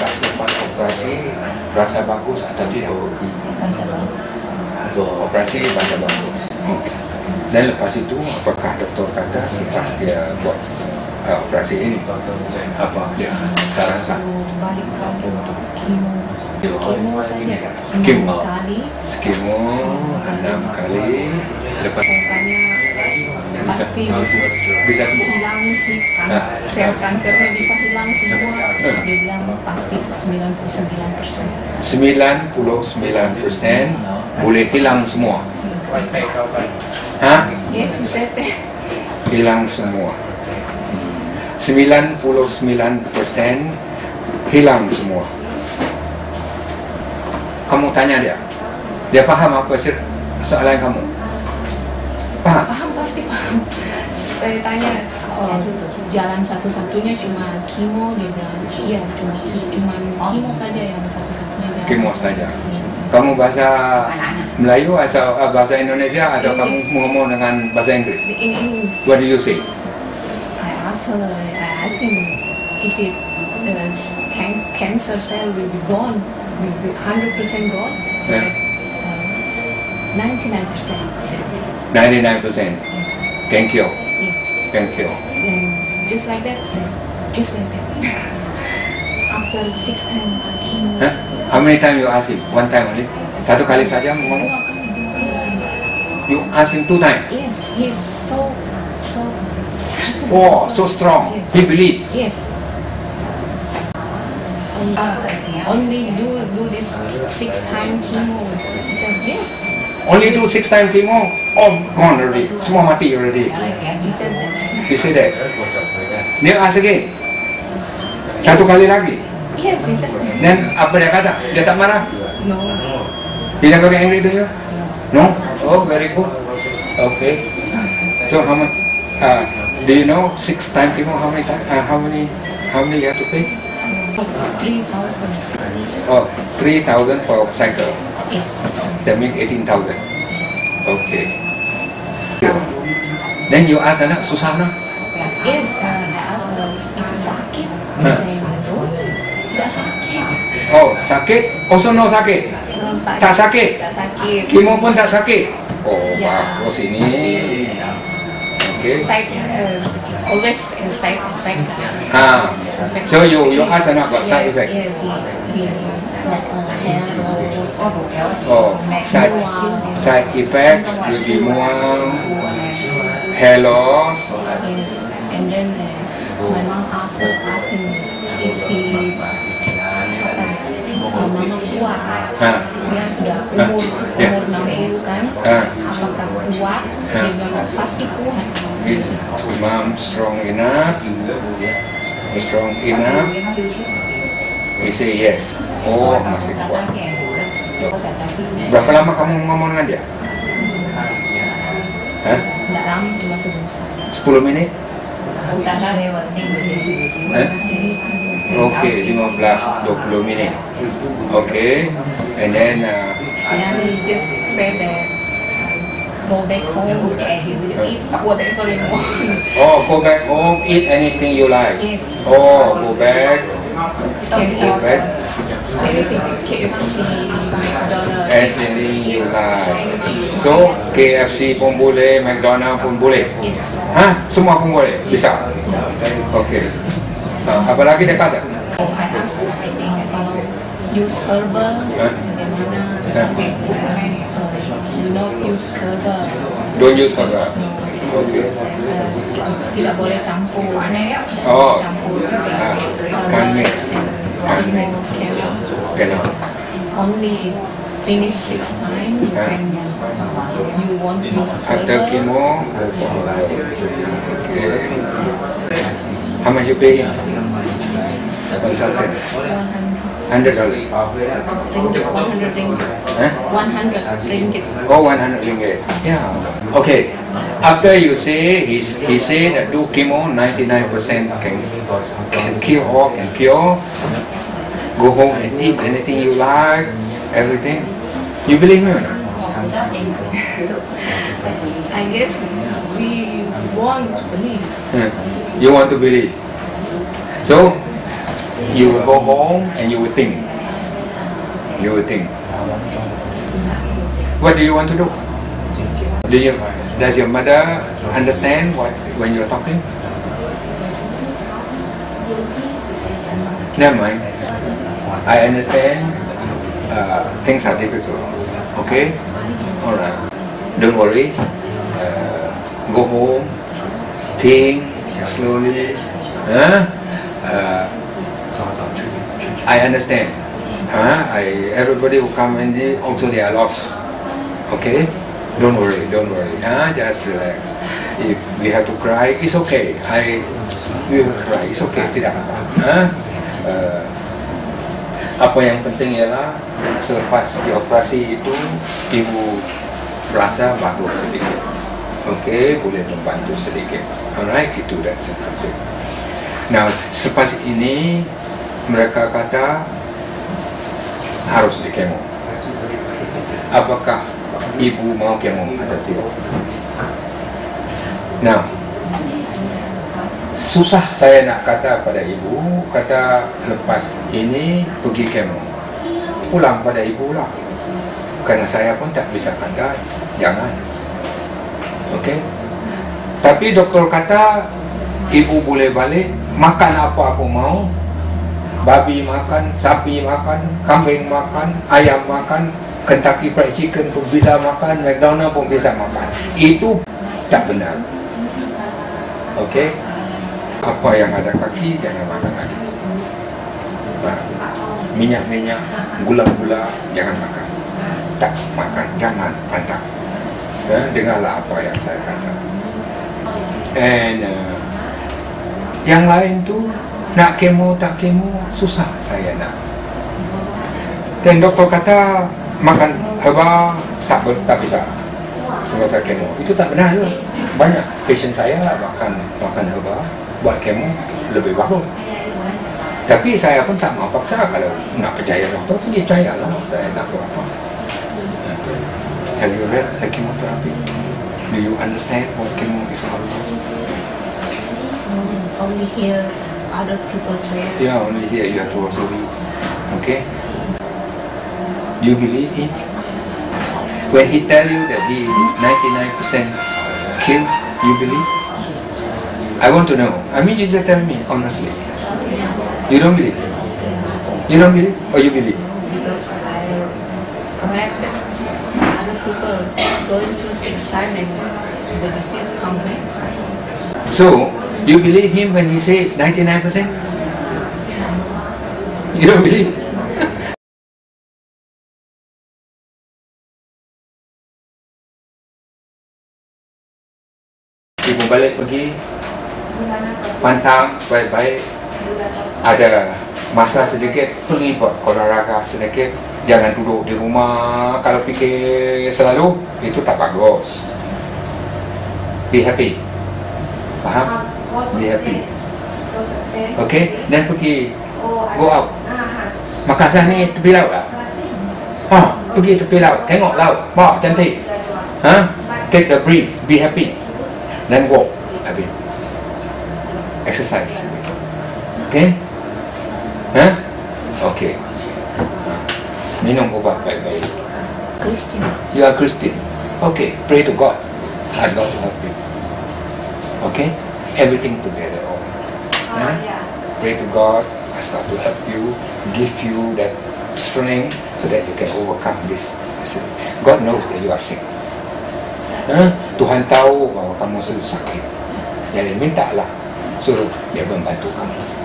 kasih pas operasi rasa bagus atau tidak? Operasi rasa bagus. Dan lepas itu apakah dokter kata setelah dia buat operasi ini apa dia sarankan? Kemo saja. Kemo 6 kali. Lepas pasti bisa hilang sel kankernya, bisa hilang semua. Dia bilang pasti 99%. 99% boleh hilang semua. Hah? Yes, hilang semua. 99% hilang semua. Kamu tanya dia, dia paham apa soalan kamu? Paham? Paham, pasti paham. Saya tanya, jalan satu-satunya cuma kimo, dia bilang iya, cuma kimo saja yang satu-satunya. Kimo saja. Kamu bahasa Melayu atau bahasa Indonesia atau kamu ngomong dengan bahasa Inggris? English. What do you say? I asked him, is it cancer cell will be gone, will be 100% gone? He said, 99%. 99%. Thank you. Yes. Thank you. And just like that, sir. Just like that. After 6 times, chemo. Huh? How many times you ask him? 1 time only. Satu kali saja ngomong. You ask him 2 times. Yes, he's so. Certain. Oh, so strong. Yes. He believe. Yes. Only do this 6 times chemo. He said yes. Only do 6 times chemo, all gone already. Semua mati already. You say that. Dia ask again. Satu kali lagi. Dan apa dia kata? Dia tak marah? No. Dia tak pakai angry to you? No. Oh, very good. Okay. So how much? Do you know 6 times chemo? How many you have to pay? 3,000. Oh, 3,000 per cycle. Yes. That means 18,000. Okay. Then you ask anak susah nak? Yes. Is it sakit? Tidak sakit. Oh, sakit? Also no sakit? Tak sakit? Tak sakit. Kimo pun tak sakit? Oh, bagus ini. Okay. Always side effect. Ah. So you ask anak got side effect? Yes. Oh, side effects will be more hair loss. Yes, and then my mom asked him, is he mama kuat? Dia sudah umur 60 kan? Apakah kuat? Dia bilang pasti kuat. Is mom strong enough? Strong enough? He say yes. Oh, masih kuat. Berapa lama kamu ngomong dengan dia? Hah? Tidak lama, cuma sebentar. 10 menit? Tidak lewat. Okay, 15-20 menit. Okay, and then. And he just said that go back home and he will eat whatever you want. Oh, go back home, eat anything you like. Yes. Oh, go back. Go back. Anything, KFC, McDonald's, anything you like. So KFC pun boleh, McDonald's pun boleh. Hah? Semua pun boleh, bisa. Okay. Apa lagi dia kata? Oh, I ask kalau use herbal, bagaimana? Do not use herbal. Don't use herbal. Okay. Tidak boleh campur. Oh. Can't mix. Cannot. Only finish 6 times and you won't use after chemo. Okay. How much you pay? Consultant. $100. 100 ringgit. Oh, 100 ringgit. Yeah. Okay. After you say, he say that do chemo, 99% can cure. Go home and eat anything you like, everything. You believe me or not? I guess we want to believe. You want to believe. So you will go home and you will think. You will think. What do you want to do? Does your mother understand what when you are talking? Never mind. I understand things are difficult. Okay? Alright. Don't worry. Go home. Think slowly. I understand. Everybody who come in, also they are lost. Okay? Don't worry, don't worry. Just relax. If we have to cry, it's okay. We will cry. It's okay. Tidak apa. Apa yang penting ialah selepas dioperasi itu ibu merasa bagus sedikit. Okay, boleh membantu sedikit. Alright, itu dah seperti. Nah, selepas ini mereka kata harus dikemo. Apakah ibu mau kemo atau tidak? Nah, susah saya nak kata pada ibu, kata lepas ini pergi kemo, pulang pada ibu lah, kerana saya pun tak bisa kata jangan. Okay? Tapi doktor kata ibu boleh balik, makan apa-apa mau, babi makan, sapi makan, kambing makan, ayam makan, Kentucky Fried Chicken pun bisa makan, McDonald pun bisa makan. Itu tak benar. Okey? Apa yang ada kaki, jangan makan lagi. Minyak-minyak, gula-gula, jangan makan. Tak makan, jangan, pantang. Dengarlah apa yang saya kata. And yang lain tu, nak kemo tak kemo, susah saya nak. Dan doktor kata, makan herbal tak bisa semasa kemo. Itu tak benar juga. Banyak pasien saya makan herbal buat kemo lebih bagus. Tapi saya pun tak mau paksa. Kalau nak percaya doktor, pergi percaya lah. Saya nak buat apa. Have you read the chemotherapy? Do you understand what chemo is all about? Only hear other people say. Yeah, only hear. You have to also read. Okay? Do you believe him? When he tell you that he is 99% killed, you believe? I want to know. I mean, you just tell me honestly. You don't believe? You don't believe, or you believe? Because I read other people going through 6 times and the disease comes back. So, you believe him when he says 99%? You don't believe? Balik pergi pantang baik-baik, ada masa sedikit pergi buat olahraga sedikit, jangan duduk di rumah. Kalau fikir selalu itu tak bagus. Be happy, faham? Be happy, okay? Dan pergi go out. Makassar ni tepi laut lah. Pergi tepi laut, tengok laut, cantik. Take the breeze, be happy. Then walk a bit, exercise a bit. Okay? Okay. Minum ubat baik-baik. Christian. You are Christian. Okay. Pray to God. Ask God to help you. Okay? Everything together. Pray to God. Ask God to help you. Give you that strength so that you can overcome this. God knows that you are sick. Tuhan tahu bahawa kamu sedang sakit. Jadi mintalah suruh dia membantu kamu.